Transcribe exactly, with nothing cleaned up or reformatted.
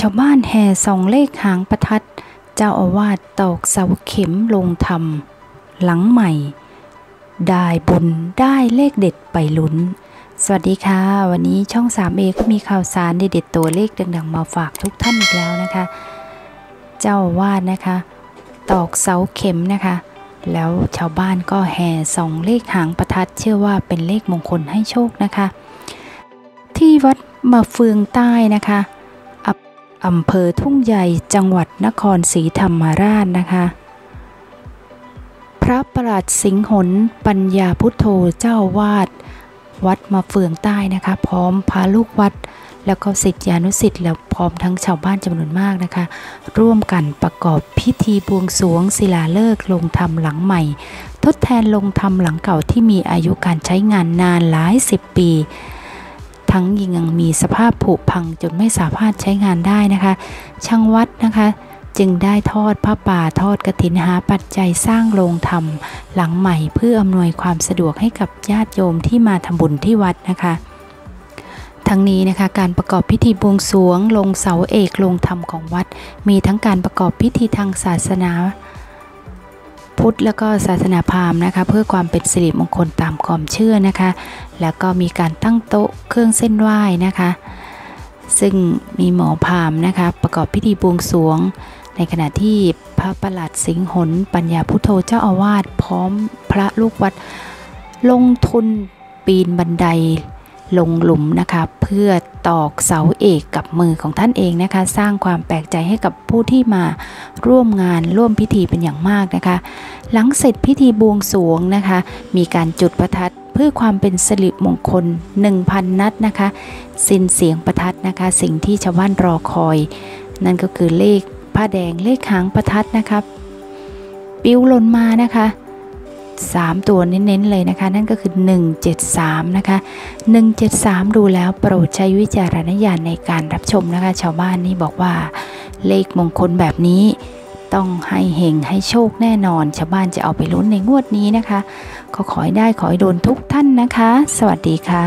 ชาวบ้านแห่ส่องเลขหางประทัดเจ้าอาวาสตอกเสาเข็มลงธรรมหลังใหม่ได้บุญได้เลขเด็ดไปลุ้นสวัสดีค่ะวันนี้ช่อง สาม เอ ก็มีข่าวสารเด็ดๆตัวเลขดังๆมาฝากทุกท่านอีกแล้วนะคะเจ้าอาวาสนะคะตอกเสาเข็มนะคะแล้วชาวบ้านก็แห่ส่องเลขหางประทัดเชื่อว่าเป็นเลขมงคลให้โชคนะคะที่วัดมะเฟืองใต้นะคะอำเภอทุ่งใหญ่จังหวัดนครศรีธรรมราชนะคะพระประหลัดสิงหนปัญญาพุทโธเจ้าวาดวัดมะเฟืองใต้นะคะพร้อมพาลูกวัดแล้วก็ศิษยานุศิษย์แล้วพร้อมทั้งชาวบ้านจำนวนมากนะคะร่วมกันประกอบพิธีบวงสรวงศิลาฤกษ์ลงธรรมหลังใหม่ทดแทนลงธรรมหลังเก่าที่มีอายุการใช้งานนานหลายสิบปีทั้งยังมีสภาพผุพังจนไม่สามารถใช้งานได้นะคะช่างวัดนะคะจึงได้ทอดผ้าป่าทอดกฐินหาปัจจัยสร้างโรงธรรมหลังใหม่เพื่ออำนวยความสะดวกให้กับญาติโยมที่มาทำบุญที่วัดนะคะทั้งนี้นะคะการประกอบพิธีบวงสรวงลงเสาเอกโรงธรรมของวัดมีทั้งการประกอบพิธีทางศาสนาพุทธแล้วก็ศาสนาพราหมณ์นะคะเพื่อความเป็นสิริมงคลตามความเชื่อนะคะแล้วก็มีการตั้งโต๊ะเครื่องเส้นไหว้นะคะซึ่งมีหมอพราหมณ์นะคะประกอบพิธีบวงสรวงในขณะที่พระประหลัดสิงหนปัญญาพุทโธเจ้าอาวาสพร้อมพระลูกวัดลงทุนปีนบันไดลงหลุมนะคะเพื่อตอกเสาเอกกับมือของท่านเองนะคะสร้างความแปลกใจให้กับผู้ที่มาร่วมงานร่วมพิธีเป็นอย่างมากนะคะหลังเสร็จพิธีบวงสรวงนะคะมีการจุดประทัดเพื่อความเป็นสิริมงคล หนึ่งพัน นัดนะคะสิ้นเสียงประทัดนะคะสิ่งที่ชาวบ้านรอคอยนั่นก็คือเลขผ้าแดงเลขหางประทัดนะครับปิ้วหล่นมานะคะสามตัวเน้นๆเลยนะคะนั่นก็คือหนึ่งเจ็ดสามนะคะหนึ่งเจ็ดสามดูแล้วโปรดใช้วิจารณญาณในการรับชมนะคะชาวบ้านนี่บอกว่าเลขมงคลแบบนี้ต้องให้เฮงให้โชคแน่นอนชาวบ้านจะเอาไปลุ้นในงวดนี้นะคะขอขอให้ได้ขอให้โดนทุกท่านนะคะสวัสดีค่ะ